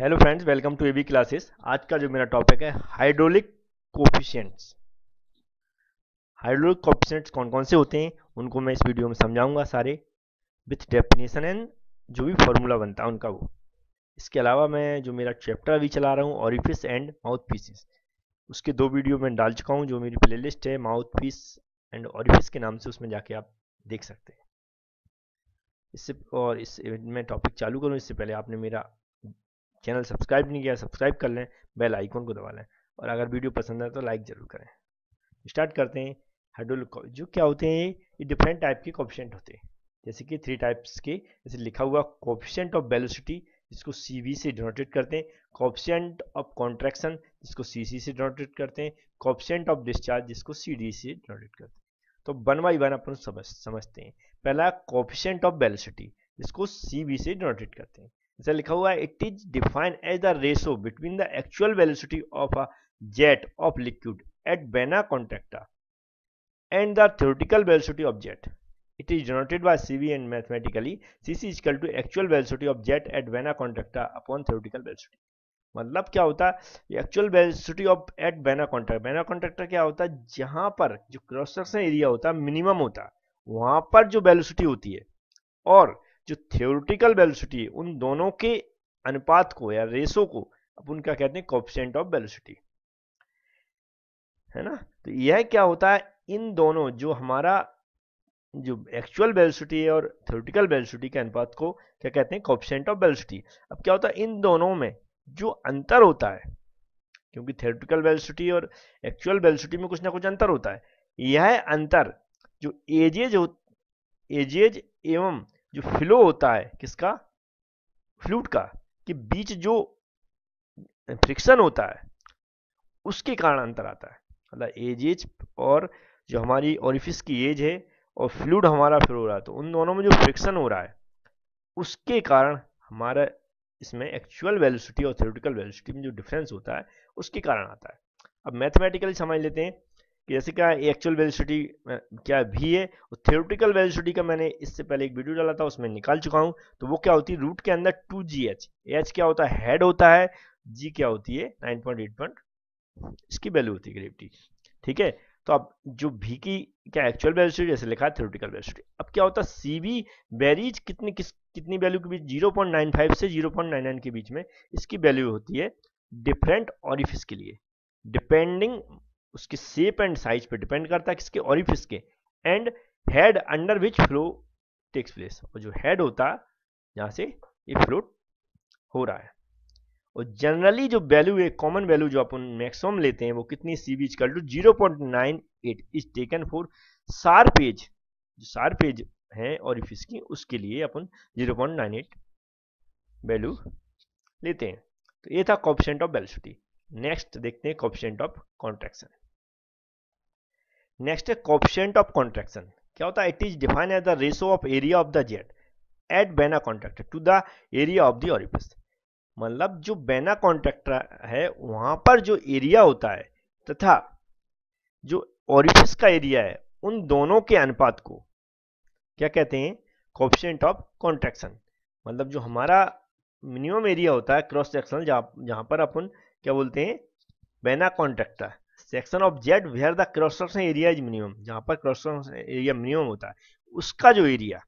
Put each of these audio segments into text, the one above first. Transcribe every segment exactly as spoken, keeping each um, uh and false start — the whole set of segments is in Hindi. Hello friends, welcome to AB classes. आज का जो मेरा टॉपिक है हाइड्रोलिक कोफिशिएंट्स। हाइड्रोलिक कोफिशिएंट्स कौन कौन से होते हैं उनको मैं इस वीडियो में समझाऊंगा सारे, विथ डेफिनेशन एंड जो भी फार्मूला बनता है उनका वो। इसके अलावा मैं जो मेरा चैप्टर अभी चला रहा हूँ ऑरिफिस एंड माउथ पीसेस, उसके दो वीडियो मैं डाल चुका हूँ। जो मेरी प्ले लिस्ट है माउथ पीस एंड ऑरिफिस के नाम से, उसमें जाके आप देख सकते हैं। इससे और इस मैं टॉपिक चालू करूँ इससे पहले आपने मेरा चैनल सब्सक्राइब नहीं किया, सब्सक्राइब कर लें, बेल आइकॉन को दबा लें और अगर वीडियो पसंद आए तो लाइक ज़रूर करें। स्टार्ट करते हैं। हाइड्रोलिक जो क्या होते हैं, ये डिफरेंट टाइप के कोफिशिएंट होते हैं, जैसे कि थ्री टाइप्स के। जैसे लिखा हुआ कोफिशिएंट ऑफ वेलोसिटी, जिसको सी वी से डिनोटेट करते हैं। कोफिशिएंट ऑफ कॉन्ट्रैक्शन, जिसको सी सी से डिनोटेट करते हैं। कोफिशिएंट ऑफ डिस्चार्ज, जिसको सी डी से डिनोटेट करते हैं। तो वन बाई वन अपन समझ समझते हैं। पहला कोफिशिएंट ऑफ वेलोसिटी, जिसको सी वी से डिनोटेट करते हैं। जैसे लिखा हुआ है it is defined as the ratio between the actual velocity of a jet of liquid at vena contracta and the theoretical velocity of jet. It is denoted by CV and mathematically CC is equal to actual velocity of jet at vena contracta upon theoretical velocity. मतलब क्या होता है, actual velocity of at vena contracta. Vena contracta क्या होता है, जहां पर जो क्रॉस सेक्शन एरिया होता है मिनिमम होता है, वहां पर जो वेलोसिटी होती है और जो थ्योरेटिकल वेलोसिटी, उन दोनों के अनुपात को या रेशो को अब उनका कहते हैं कोफिशिएंट ऑफ वेलोसिटी, है ना। तो यह क्या होता है, इन दोनों जो हमारा जो एक्चुअल वेलोसिटी है और थ्योरेटिकल वेलोसिटी के अनुपात को क्या कहते हैं, कोफिशिएंट ऑफ वेलोसिटी। अब क्या होता है, इन दोनों में जो अंतर होता है, क्योंकि थ्योरेटिकल वेलोसिटी और एक्चुअल वेलोसिटी में कुछ ना कुछ अंतर होता है, यह अंतर जो एजेज हो एजेज एवं जो फ्लो होता है किसका, फ्लूइड का, कि बीच जो फ्रिक्शन होता है उसके कारण अंतर आता है। मतलब एजेज और जो हमारी ऑरिफिस की एज है और फ्लूइड हमारा फ्लो हो रहा है, तो उन दोनों में जो फ्रिक्शन हो रहा है उसके कारण हमारा इसमें एक्चुअल वेलोसिटी और थ्योरेटिकल वेलोसिटी में जो डिफरेंस होता है उसके कारण आता है। अब मैथमेटिकली समझ लेते हैं कि जैसे क्या एक्चुअल वेलोसिटी क्या भी है और थ्योरेटिकल वेलोसिटी का मैंने इससे पहले एक वीडियो डाला था, उसमें निकाल चुका हूं। तो वो क्या होती है, रूट के अंदर टू जी एच। एच क्या होता है, हेड होता है, जी क्या होती है नाइन पॉइंट एट, इसकी वैल्यू होती है ग्रेविटी, ठीक है। तो अब जो भी की क्या एक्चुअल वेलोसिटी जैसे लिखा है थ्योरेटिकल वेलोसिटी। अब क्या होता है, सी बी वेरीज कितनी किस कितनी वैल्यू के बीच, जीरो पॉइंट नाइन फाइव से जीरो पॉइंट नाइन नाइन के बीच में इसकी वैल्यू होती है डिफरेंट ऑरिफिस के लिए, डिपेंडिंग उसके शेप एंड साइज पे डिपेंड करता है किसके, ऑरिफिस के। And head under which flow takes place, और जो हेड होता है जहां से ये फ्लो हो रहा है। और जनरली जो वैल्यू है कॉमन वैल्यू जो अपन मैक्सिमम लेते हैं वो कितनी, CB equal to zero point nine eight is taken for sharp edge, जो शार्प एज है ऑरिफिस की उसके लिए अपन zero point nine eight value लेते हैं। तो ये था कोफिशिएंट ऑफ वेलोसिटी। नेक्स्ट देखते हैं कोफिशिएंट ऑफ कॉन्ट्रैक्शन। नेक्स्ट है कोफिशिएंट ऑफ कॉन्ट्रैक्शन। क्या होता है, it is defined as the ratio of area of the jet at vena contracta to the area of the orifice. मतलब जो वेना कॉन्ट्रैक्टा है वहां पर जो एरिया होता है तथा जो ऑरिफिस का एरिया है, उन दोनों के अनुपात को क्या कहते हैं, कोफिशिएंट ऑफ कॉन्ट्रैक्शन। मतलब जो हमारा मिनिमम एरिया होता है क्रॉस सेक्शनल, जहां पर अपन क्या बोलते हैं vena contracta section of jet where the cross section area is minimum, जहां पर क्रॉस सेक्शन एरिया मिनिमम होता है उसका जो एरिया,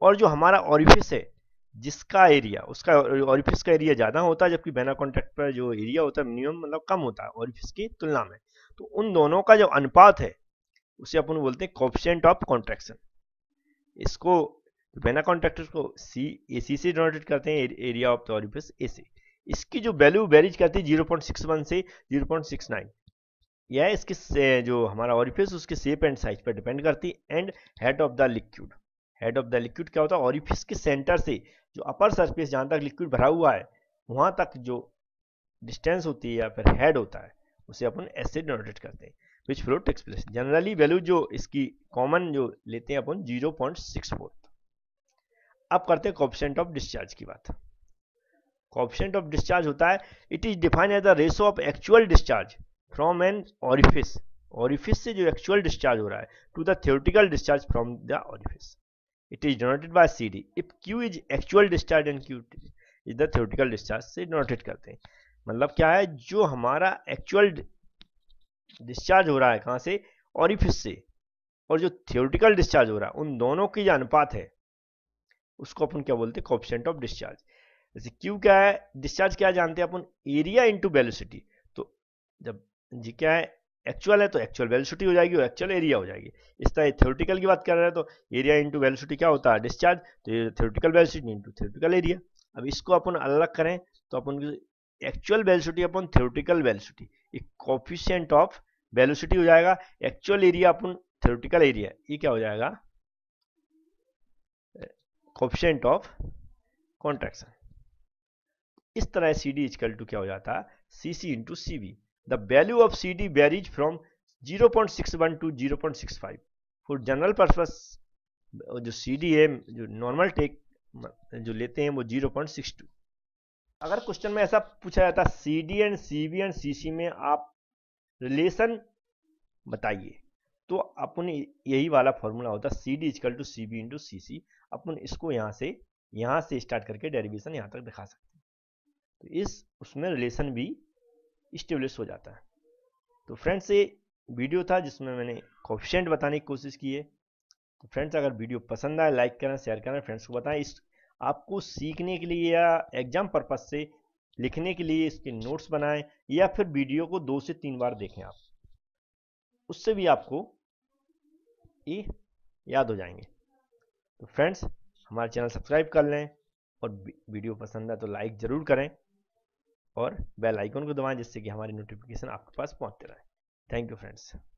और जो हमारा ऑरिफिस है जिसका एरिया, उसका ऑरिफिस का एरिया ज्यादा होता है, जबकि वेना कॉन्ट्रैक्टा पर जो एरिया होता है मिनिमम मतलब कम होता है ऑरिफिस की तुलना में। तो उन दोनों का जो अनुपात है उसे अपन बोलते हैं कोफिशिएंट ऑफ कॉन्ट्रैक्शन। इसको वेना कॉन्ट्रैक्टा को सी ए सी से डिनोटेट करते हैं, area of the orifice A C. इसकी जो वैल्यू वेरीज करती है जीरो पॉइंट सिक्स वन से जीरो पॉइंट सिक्स नाइन। यह इसके जो हमारा ऑरिफिस उसके शेप एंड साइज पर डिपेंड करती है। And head of the liquid, head of the liquid क्या होता है, ऑरिफिस के सेंटर से जो अपर सरफेस जहां तक लिक्विड भरा हुआ है वहां तक जो डिस्टेंस होती है या फिर हेड होता है उसे अपन ऐसे डिनोटेट करते हैं which flow takes place. Generally value जो इसकी कॉमन जो लेते हैं अपन जीरो पॉइंट सिक्स फोर। अब करते हैं कोफिशिएंट ऑफ डिस्चार्ज की बात। कोफिशिएंट ऑफ डिस्चार्ज होता है it is defined as the ratio of actual discharge from an orifice, orifice से जो एक्चुअल डिस्चार्ज हो रहा है, to the theoretical discharge from the orifice. It is denoted by C D. If Q is actual discharge and Q is the theoretical discharge से नोटेट करते हैं। मतलब क्या है, जो हमारा एक्चुअल डिस्चार्ज हो रहा है कहाँ से, ऑरिफिस से, और जो थ्योरेटिकल डिस्चार्ज हो रहा है उन दोनों की जो अनुपात है उसको अपन क्या बोलते हैं, कोएफिशिएंट ऑफ डिस्चार्ज। जैसे क्यू क्या है, डिस्चार्ज क्या जानते हैं अपन, एरिया इंटू वेलोसिटी। तो जब जी क्या है एक्चुअल है तो एक्चुअल वेलोसिटी हो जाएगी और एक्चुअल एरिया हो जाएगी। इस तरह थ्योरेटिकल की बात कर रहे हैं तो एरिया इंटू वेलोसिटी क्या होता है, डिस्चार्ज, तो theoretical velocity into theoretical area. अब इसको अपन अलग करें तो अपन एक्चुअल वेलोसिटी अपन थ्योरेटिकल वेलोसिटी एक कोएफिशिएंट ऑफ वेलोसिटी हो जाएगा, एक्चुअल एरिया अपन थ्योरेटिकल एरिया, ये क्या हो जाएगा, कोएफिशिएंट ऑफ कॉन्ट्रैक्शन। इस तरह सी डी इक्वल टू क्या हो जाता है, C C into C B. The value of C D varies from zero point six one to zero point six five. For general purpose जो C D है, जो normal take जो लेते हैं वो zero point six two। अगर क्वेश्चन में ऐसा पूछा जाता है C D and C B and C C में आप रिलेशन बताइए, तो अपन यही वाला फॉर्मूला होता है C D equal to C B into C C। अपन इसको यहाँ से यहाँ से स्टार्ट करके डेरिवेशन यहाँ तक दिखा सकते हैं, तो इस उसमें रिलेशन भी स्टेब्लिश हो जाता है। तो फ्रेंड्स ये वीडियो था जिसमें मैंने कोएफिशिएंट बताने की कोशिश की है। तो फ्रेंड्स अगर वीडियो पसंद आए लाइक करें, शेयर करें, फ्रेंड्स को बताएं। इस आपको सीखने के लिए या एग्जाम पर्पस से लिखने के लिए इसके नोट्स बनाएं, या फिर वीडियो को दो से तीन बार देखें आप, उससे भी आपको ये याद हो जाएंगे। तो फ्रेंड्स हमारे चैनल सब्सक्राइब कर लें और वीडियो पसंद आए तो लाइक ज़रूर करें और बेल आइकन को दबाएं जिससे कि हमारी नोटिफिकेशन आपके पास पहुंचते रहे। Thank you friends.